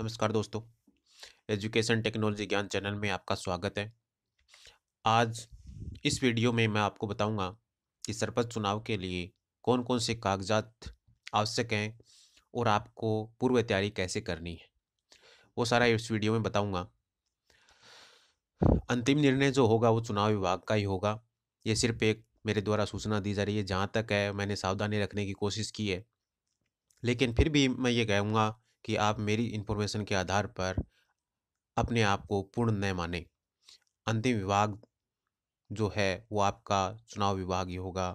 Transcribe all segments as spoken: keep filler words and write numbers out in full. नमस्कार दोस्तों, education technology ज्ञान चैनल में आपका स्वागत है। आज इस वीडियो में मैं आपको बताऊंगा कि सरपंच चुनाव के लिए कौन कौन से कागजात आवश्यक हैं और आपको पूर्व तैयारी कैसे करनी है, वो सारा इस वीडियो में बताऊंगा। अंतिम निर्णय जो होगा वो चुनाव विभाग का ही होगा। ये सिर्फ एक मेरे द्वारा सूचना दी जा रही है, जहाँ तक है मैंने सावधानी रखने की कोशिश की है, लेकिन फिर भी मैं ये कहूँगा कि आप मेरी इन्फॉर्मेशन के आधार पर अपने आप को पूर्ण न माने। अंतिम विभाग जो है वो आपका चुनाव विभाग ही होगा।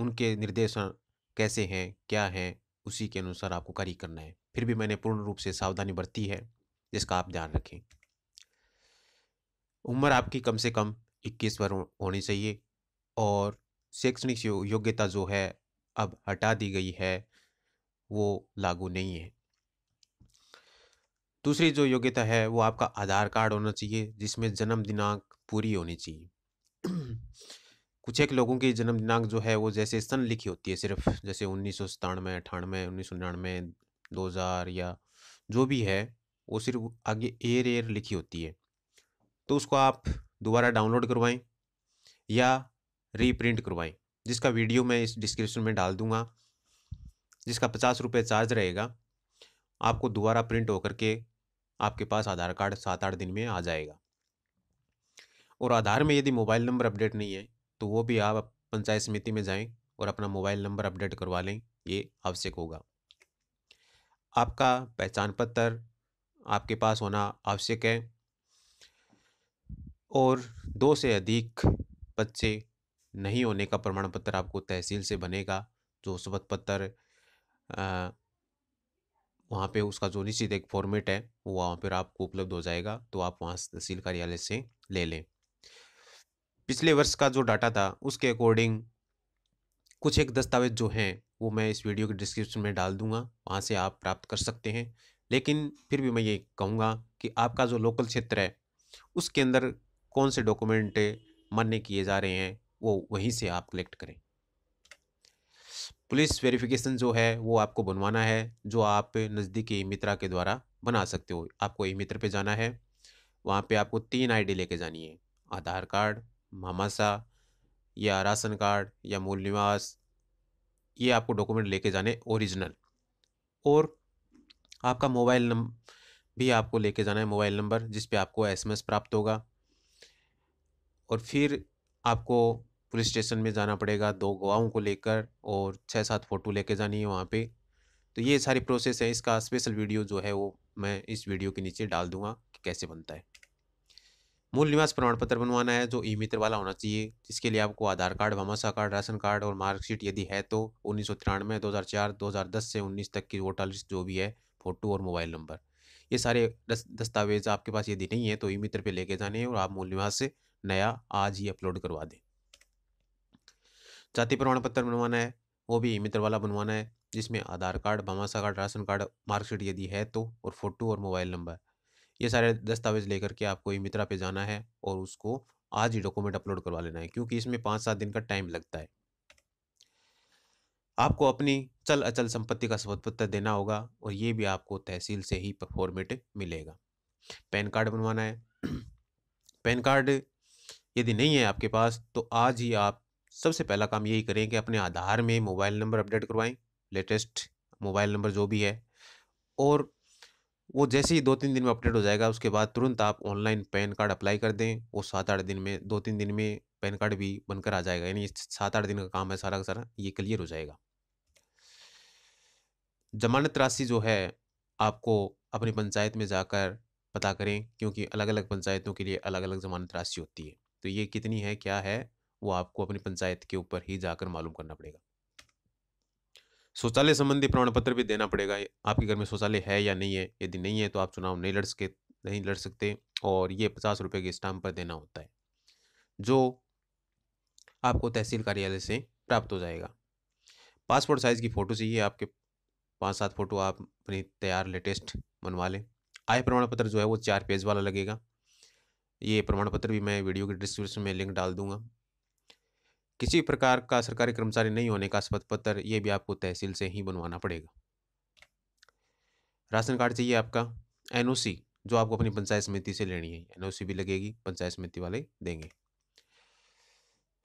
उनके निर्देशन कैसे हैं, क्या हैं, उसी के अनुसार आपको कार्य करना है। फिर भी मैंने पूर्ण रूप से सावधानी बरती है, जिसका आप ध्यान रखें। उम्र आपकी कम से कम इक्कीस वर्ष होनी चाहिए और शैक्षणिक योग्यता जो है अब हटा दी गई है, वो लागू नहीं है। दूसरी जो योग्यता है वो आपका आधार कार्ड होना चाहिए, जिसमें जन्म दिनांक पूरी होनी चाहिए। कुछ एक लोगों की जन्म दिनांक जो है वो जैसे सन लिखी होती है सिर्फ, जैसे उन्नीस सौ सतानवे अठानवे उन्नीस सौ निन्यानवे दो हज़ार या जो भी है, वो सिर्फ आगे एयर एयर लिखी होती है। तो उसको आप दोबारा डाउनलोड करवाएं या रीप्रिंट करवाएं, जिसका वीडियो मैं इस डिस्क्रिप्शन में डाल दूँगा, जिसका पचास रुपये चार्ज रहेगा। आपको दोबारा प्रिंट होकर के आपके पास आधार कार्ड सात आठ दिन में आ जाएगा। और आधार में यदि मोबाइल नंबर अपडेट नहीं है तो वो भी आप पंचायत समिति में जाएं और अपना मोबाइल नंबर अपडेट करवा लें, ये आवश्यक होगा। आपका पहचान पत्र आपके पास होना आवश्यक है। और दो से अधिक बच्चे नहीं होने का प्रमाण पत्र आपको तहसील से बनेगा, जो शपथ पत्र वहाँ पे उसका जो निश्चित एक फॉर्मेट है वो वहाँ पर आपको उपलब्ध हो जाएगा, तो आप वहाँ तहसील कार्यालय से ले लें। पिछले वर्ष का जो डाटा था उसके अकॉर्डिंग कुछ एक दस्तावेज जो हैं वो मैं इस वीडियो के डिस्क्रिप्शन में डाल दूँगा, वहाँ से आप प्राप्त कर सकते हैं। लेकिन फिर भी मैं ये कहूँगा कि आपका जो लोकल क्षेत्र है उसके अंदर कौन से डॉक्यूमेंट मान्य किए जा रहे हैं वो वहीं से आप कलेक्ट करें। पुलिस वेरिफिकेशन जो है वो आपको बनवाना है, जो आप नज़दीकी ई-मित्रा के द्वारा बना सकते हो। आपको ई-मित्रा पे जाना है, वहाँ पे आपको तीन आईडी लेके जानी है, आधार कार्ड, मामासा या राशन कार्ड या मूल निवास। ये आपको डॉक्यूमेंट लेके जाने ओरिजिनल, और आपका मोबाइल नंबर भी आपको लेके जाना है, मोबाइल नंबर जिस पे आपको एसएमएस प्राप्त होगा। और फिर आपको पुलिस स्टेशन में जाना पड़ेगा दो गवाहों को लेकर, और छः सात फ़ोटो लेके जानी है वहाँ पे। तो ये सारी प्रोसेस है, इसका स्पेशल वीडियो जो है वो मैं इस वीडियो के नीचे डाल दूँगा कि कैसे बनता है। मूल निवास प्रमाण पत्र बनवाना है, जो ई-मित्र वाला होना चाहिए, जिसके लिए आपको Aadhaar card, Bhamashah card, ration card और मार्कशीट यदि है तो उन्नीस सौ तिरानवे दो हज़ार चार दो हज़ार दस से उन्नीस तक की वोटर लिस्ट जो भी है, फ़ोटो और मोबाइल नंबर, ये सारे दस्तावेज आपके पास यदि नहीं है तो ई-मित्र पर लेके जाने हैं और आप मूल निवास से नया आज ही अपलोड करवा दें। जाति प्रमाण पत्र बनवाना है, वो भी ई-मित्र वाला बनवाना है, जिसमें Aadhaar card, Bhamashah card, ration card, marksheet यदि है तो, और फ़ोटो और मोबाइल नंबर, ये सारे दस्तावेज लेकर के आपको ई-मित्रा पे जाना है और उसको आज ही डॉक्यूमेंट अपलोड करवा लेना है, क्योंकि इसमें पाँच सात दिन का टाइम लगता है। आपको अपनी चल अचल संपत्ति का शपथ पत्र देना होगा, और ये भी आपको तहसील से ही फॉर्मेट मिलेगा। पैन कार्ड बनवाना है। पैन कार्ड यदि नहीं है आपके पास तो आज ही आप सबसे पहला काम यही करें कि अपने आधार में मोबाइल नंबर अपडेट करवाएं, लेटेस्ट मोबाइल नंबर जो भी है, और वो जैसे ही दो तीन दिन में अपडेट हो जाएगा उसके बाद तुरंत आप ऑनलाइन पैन कार्ड अप्लाई कर दें। वो सात आठ दिन में, दो तीन दिन में पैन कार्ड भी बनकर आ जाएगा, यानी सात आठ दिन का काम है सारा का सारा, ये क्लियर हो जाएगा। जमानत राशि जो है आपको अपनी पंचायत में जाकर पता करें, क्योंकि अलग अलग पंचायतों के लिए अलग अलग जमानत राशि होती है, तो ये कितनी है क्या है वो आपको अपनी पंचायत के ऊपर ही जाकर मालूम करना पड़ेगा। शौचालय संबंधी प्रमाण पत्र भी देना पड़ेगा, आपके घर में शौचालय है या नहीं है। यदि नहीं है तो आप चुनाव नहीं लड़ सके नहीं लड़ सकते और ये पचास रुपये के स्टाम्प पर देना होता है, जो आपको तहसील कार्यालय से प्राप्त हो जाएगा। पासपोर्ट साइज़ की फ़ोटो चाहिए, आपके पाँच सात फ़ोटो आप अपनी तैयार लेटेस्ट बनवा लें। आय प्रमाण पत्र जो है वो चार पेज वाला लगेगा। ये प्रमाण पत्र भी मैं वीडियो के डिस्क्रिप्शन में लिंक डाल दूँगा। किसी प्रकार का सरकारी कर्मचारी नहीं होने का शपथ पत्र, ये भी आपको तहसील से ही बनवाना पड़ेगा। राशन कार्ड चाहिए आपका, एनओसी जो आपको अपनी पंचायत समिति से लेनी है, एनओसी भी लगेगी, पंचायत समिति वाले देंगे।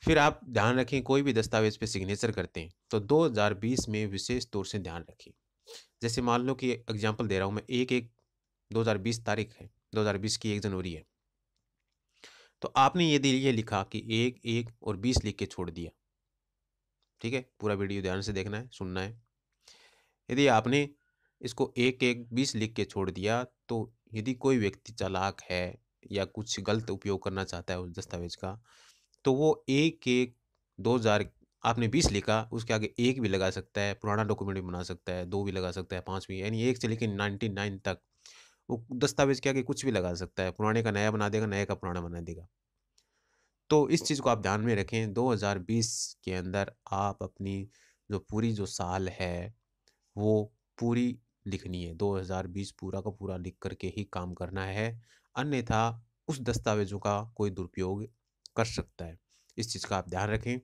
फिर आप ध्यान रखें, कोई भी दस्तावेज पे सिग्नेचर करते हैं तो दो हज़ार बीस में विशेष तौर से ध्यान रखें। जैसे मान लो कि एग्जांपल दे रहा हूँ मैं, एक एक दो हज़ार बीस तारीख है, दो हज़ार बीस की एक जनवरी है, तो आपने यदि ये लिखा कि एक एक और बीस लिख के छोड़ दिया, ठीक है, पूरा वीडियो ध्यान से देखना है, सुनना है। यदि आपने इसको एक एक बीस लिख के छोड़ दिया तो यदि कोई व्यक्ति चालाक है या कुछ गलत उपयोग करना चाहता है उस दस्तावेज का, तो वो एक एक दो हज़ार आपने बीस लिखा, उसके आगे एक भी लगा सकता है, पुराना डॉक्यूमेंट भी बना सकता है, दो भी लगा सकता है, पाँच भी, यानी एक से लेकर नाइन्टी नाइन तक वो दस्तावेज के आगे कुछ भी लगा सकता है, पुराने का नया बना देगा, नया का पुराना बना देगा। तो इस चीज़ को आप ध्यान में रखें, दो हज़ार बीस के अंदर आप अपनी जो पूरी जो साल है वो पूरी लिखनी है, दो हज़ार बीस पूरा का पूरा लिख करके ही काम करना है, अन्यथा उस दस्तावेजों का कोई दुरुपयोग कर सकता है, इस चीज़ का आप ध्यान रखें।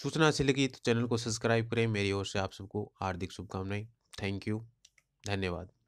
सूचना अच्छी लगी तो चैनल को सब्सक्राइब करें। मेरी ओर से आप सबको हार्दिक शुभकामनाएं। थैंक यू, धन्यवाद।